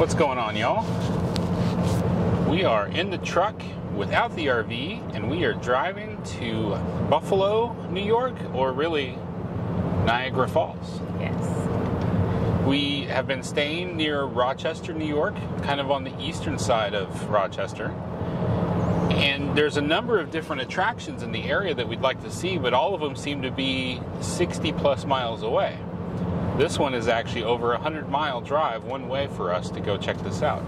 What's going on, y'all? We are in the truck without the RV, and we are driving to Buffalo, New York, or really Niagara Falls. Yes. We have been staying near Rochester, New York, kind of on the eastern side of Rochester. And there's a number of different attractions in the area that we'd like to see, but all of them seem to be 60 plus miles away. This one is actually over a 100-mile drive one way for us to go check this out.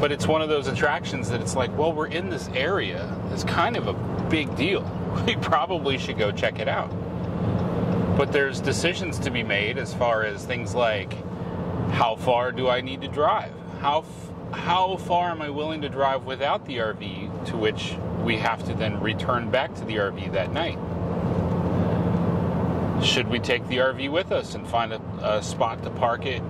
But it's one of those attractions that it's like, well, we're in this area. It's kind of a big deal. We probably should go check it out. But there's decisions to be made as far as things like, how far do I need to drive? How far am I willing to drive without the RV, to which we have to then return back to the RV that night? Should we take the RV with us and find a spot to park it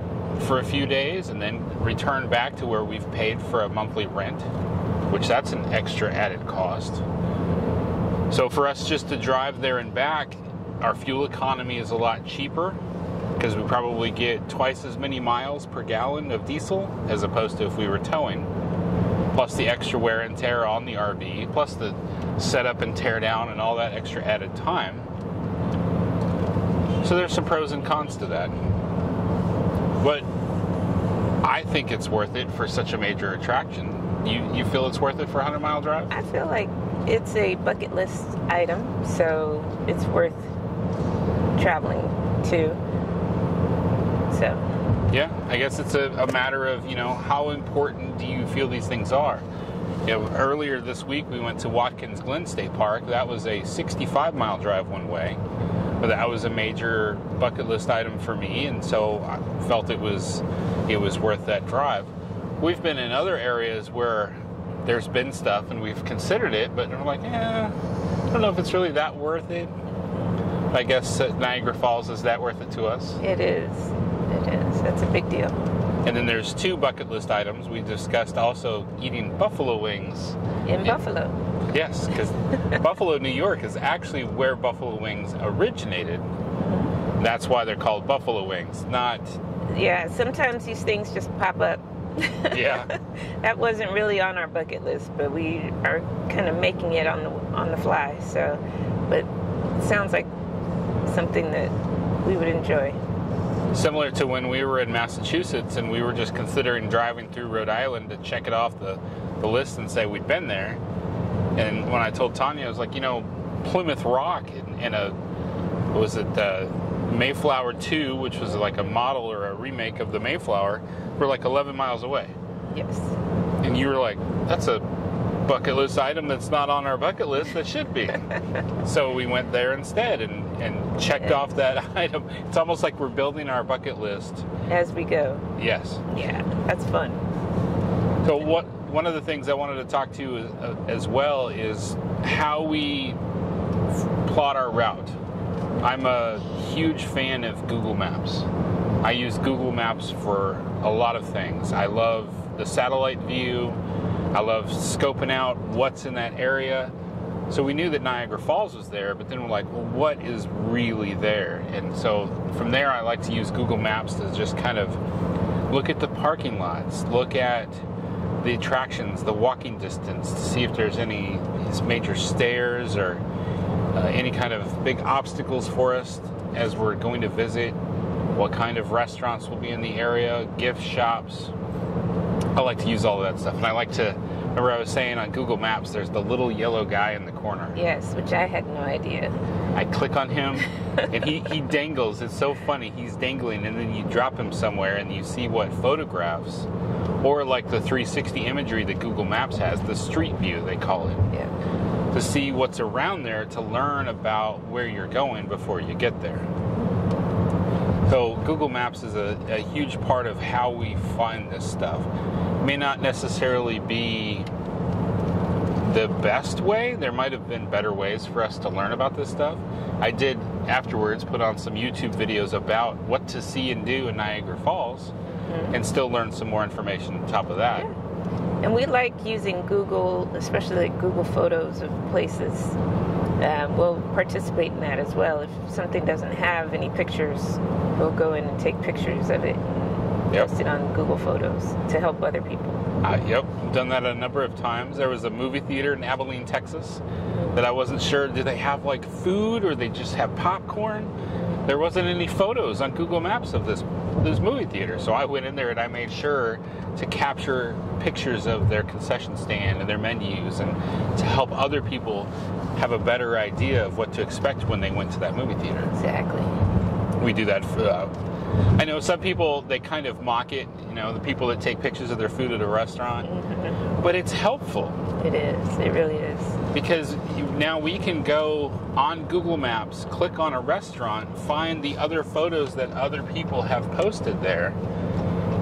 for a few days and then return back to where we've paid for a monthly rent, which that's an extra added cost? So for us just to drive there and back, our fuel economy is a lot cheaper because we probably get twice as many miles per gallon of diesel as opposed to if we were towing, plus the extra wear and tear on the RV, plus the setup and tear down and all that extra added time. So there's some pros and cons to that. But I think it's worth it for such a major attraction. You feel it's worth it for a 100-mile drive? I feel like it's a bucket list item, so it's worth traveling to. So yeah, I guess it's a matter of, you know, how important do you feel these things are? You know, earlier this week we went to Watkins Glen State Park. That was a 65-mile drive one way. But that was a major bucket list item for me, and so I felt it was worth that drive. We've been in other areas where there's been stuff, and we've considered it, but we're like, I don't know if it's really that worth it. I guess Niagara Falls, is that worth it to us? It is. It is. That's a big deal. And then there's two bucket list items. We discussed also eating buffalo wings. In Buffalo. Yes, because Buffalo, New York is actually where buffalo wings originated. That's why they're called buffalo wings, not... Yeah, sometimes these things just pop up. Yeah. That wasn't really on our bucket list, but we are kind of making it on the fly. So, but it sounds like something that we would enjoy. Similar to when we were in Massachusetts and we were just considering driving through Rhode Island to check it off the list and say we'd been there. And when I told Tanya, I was like, you know, Plymouth Rock and Mayflower 2, which was like a model or a remake of the Mayflower, were like 11 miles away. Yes. And you were like, that's a bucket list item that's not on our bucket list that should be. So we went there instead and checked off that item. It's almost like we're building our bucket list as we go. Yes. Yeah, that's fun. So one of the things I wanted to talk to you as well is how we plot our route. I'm a huge fan of Google Maps. I use Google Maps for a lot of things. I love the satellite view. I love scoping out what's in that area. So we knew that Niagara Falls was there, but then we're like, well, what is really there? And so from there, I like to use Google Maps to just kind of look at the parking lots, look at the attractions, the walking distance, to see if there's any major stairs or any kind of big obstacles for us as we're going to visit, what kind of restaurants will be in the area, gift shops. I like to use all of that stuff, and I like to, remember I was saying on Google Maps, there's the little yellow guy in the corner. Yes, which I had no idea. I click on him, and he dangles. It's so funny. He's dangling, and then you drop him somewhere, and you see what photographs, or like the 360 imagery that Google Maps has, the street view, they call it. Yeah. To see what's around there, to learn about where you're going before you get there. So Google Maps is a huge part of how we find this stuff. It may not necessarily be the best way. There might have been better ways for us to learn about this stuff. I did afterwards put on some YouTube videos about what to see and do in Niagara Falls, and still learn some more information on top of that. Yeah. And we like using Google, especially like Google Photos of places. We'll participate in that as well. If something doesn't have any pictures, we'll go in and take pictures of it and Yep. Posted on Google Photos to help other people. Yep, done that a number of times. There was a movie theater in Abilene, Texas, that I wasn't sure, did they have like food or they just have popcorn? There wasn't any photos on Google Maps of this movie theater, so I went in there and I made sure to capture pictures of their concession stand and their menus, and to help other people have a better idea of what to expect when they went to that movie theater. Exactly. We do that for, I know some people, they kind of mock it, you know, the people that take pictures of their food at a restaurant, but it's helpful. It is, it really is. Because now we can go on Google Maps, click on a restaurant, find the other photos that other people have posted there,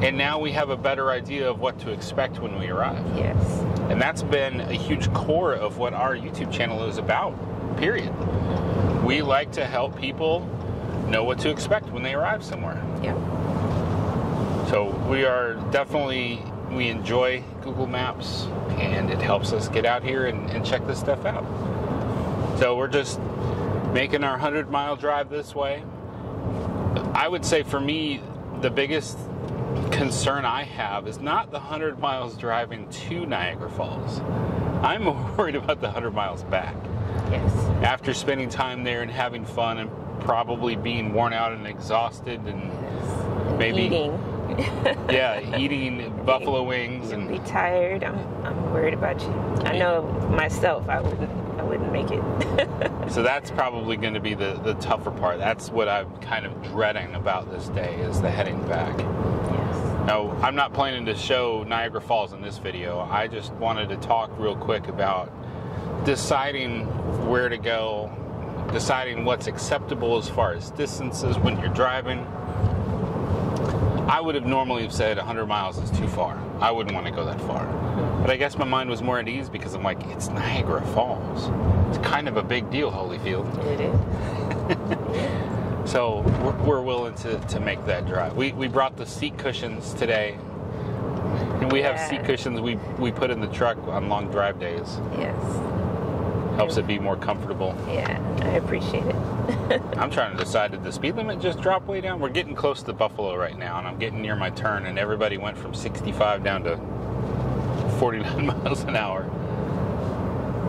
and now we have a better idea of what to expect when we arrive. Yes. And that's been a huge core of what our YouTube channel is about, period. We like to help people know what to expect when they arrive somewhere. Yeah. So we are definitely, we enjoy Google Maps, and it helps us get out here and check this stuff out. So we're just making our 100-mile drive this way. I would say for me, the biggest concern I have is not the 100 miles driving to Niagara Falls. I'm worried about the 100 miles back. Yes. After spending time there and having fun and probably being worn out and exhausted, and maybe eating. Yeah, eating buffalo wings and be tired. I'm worried about you. I know myself, I wouldn't make it. So that's probably going to be the tougher part. That's what I'm kind of dreading about this day, is the heading back. Yes. Now, I'm not planning to show Niagara Falls in this video. I just wanted to talk real quick about deciding where to go, deciding what's acceptable as far as distances when you're driving. I would have normally have said 100 miles is too far. I wouldn't want to go that far. But I guess my mind was more at ease because I'm like, it's Niagara Falls. It's kind of a big deal, Holyfield. It is. So we're willing to make that drive. We brought the seat cushions today. And we have seat cushions we put in the truck on long drive days. Yes. Helps it be more comfortable. Yeah, I appreciate it. I'm trying to decide, did the speed limit just drop way down? We're getting close to Buffalo right now, and I'm getting near my turn, and everybody went from 65 down to 49 miles an hour.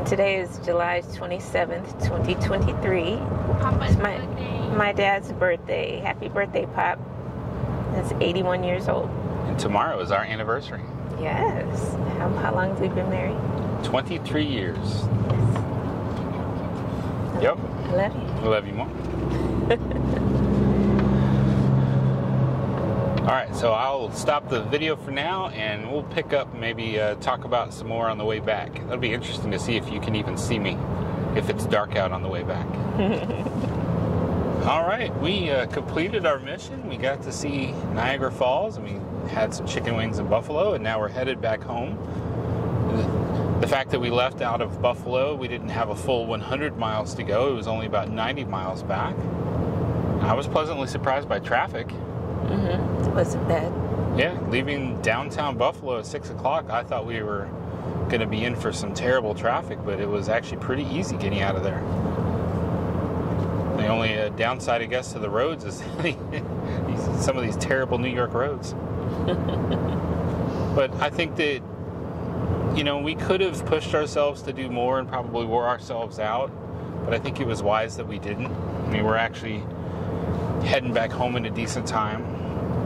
Today is July 27th, 2023. It's my dad's birthday. Happy birthday, Pop. He's 81 years old. And tomorrow is our anniversary. Yes. How long have we been married? 23 years. Yes. Yep. I love you. I love you more. All right, so I'll stop the video for now, and we'll pick up, maybe talk about some more on the way back. That'll be interesting to see if you can even see me, if it's dark out on the way back. All right, we completed our mission. We got to see Niagara Falls, and we had some chicken wings in Buffalo, and now we're headed back home. The fact that we left out of Buffalo, we didn't have a full 100 miles to go. It was only about 90 miles back. I was pleasantly surprised by traffic. It wasn't bad. Yeah, leaving downtown Buffalo at 6 o'clock, I thought we were going to be in for some terrible traffic, but it was actually pretty easy getting out of there. The only downside, I guess, to the roads is some of these terrible New York roads. But I think that, you know, we could have pushed ourselves to do more and probably wore ourselves out, but I think it was wise that we didn't. I mean, we're actually heading back home in a decent time.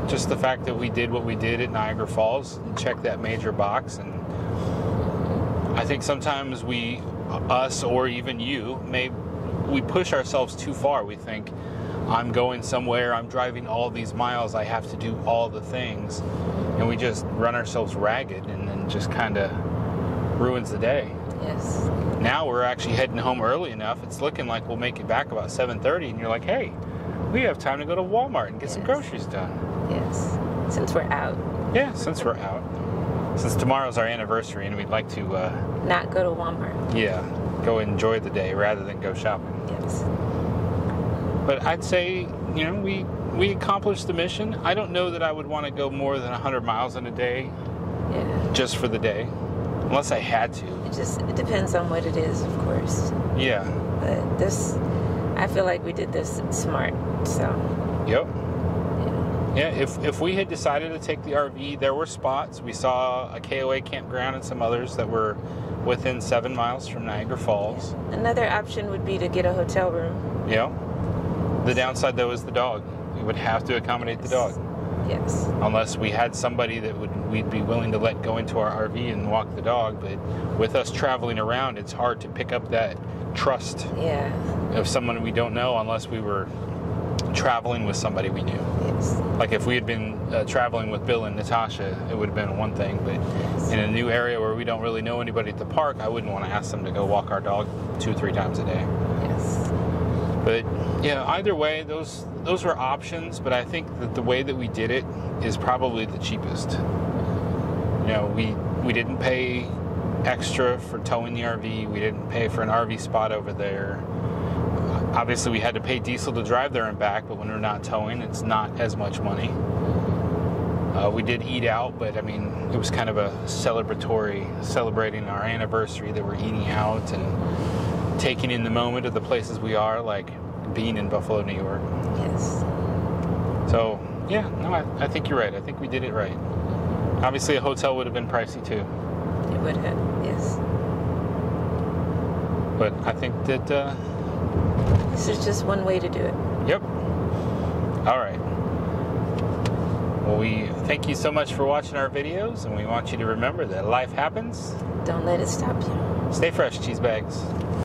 Just the fact that we did what we did at Niagara Falls and checked that major box, and I think sometimes we, us or even you, we push ourselves too far. We think, I'm going somewhere, I'm driving all these miles, I have to do all the things, and we just run ourselves ragged, and then just kind of ruins the day. Yes. Now we're actually heading home early enough. It's looking like we'll make it back about 7:30, and you're like, hey, we have time to go to Walmart and get some groceries done. Yes. Since we're out. Yeah, since we're out. Since tomorrow's our anniversary, and we'd like to not go to Walmart. Yeah. Go enjoy the day rather than go shopping. Yes. But I'd say, you know, we accomplished the mission. I don't know that I would want to go more than 100 miles in a day. Yeah. Just for the day. Unless I had to. It depends on what it is, of course. Yeah. But I feel like we did this smart, so. Yep. Yeah. Yeah, if we had decided to take the RV, there were spots. We saw a KOA campground and some others that were within 7 miles from Niagara Falls. Another option would be to get a hotel room. Yeah. The downside, though, is the dog. We would have to accommodate the dog. Yes. Unless we had somebody that we'd be willing to let go into our RV and walk the dog. But with us traveling around, it's hard to pick up that trust of someone we don't know unless we were traveling with somebody we knew. Yes. Like if we had been traveling with Bill and Natasha, it would have been one thing. But in a new area where we don't really know anybody at the park, I wouldn't want to ask them to go walk our dog 2 or 3 times a day. Yes. But yeah, either way, those were options, but I think that the way that we did it is probably the cheapest. You know, we didn't pay extra for towing the RV. We didn't pay for an RV spot over there. Obviously, we had to pay diesel to drive there and back, but when we're not towing, it's not as much money. We did eat out, but I mean, it was kind of a celebrating our anniversary that we're eating out and taking in the moment of the places we are, like being in Buffalo, New York. Yes. So, yeah, no, I think you're right. I think we did it right. Obviously, a hotel would have been pricey, too. It would have, yes. But I think that... this is just one way to do it. Yep. All right. Well, we thank you so much for watching our videos, and we want you to remember that life happens. Don't let it stop you. Stay fresh, cheese bags.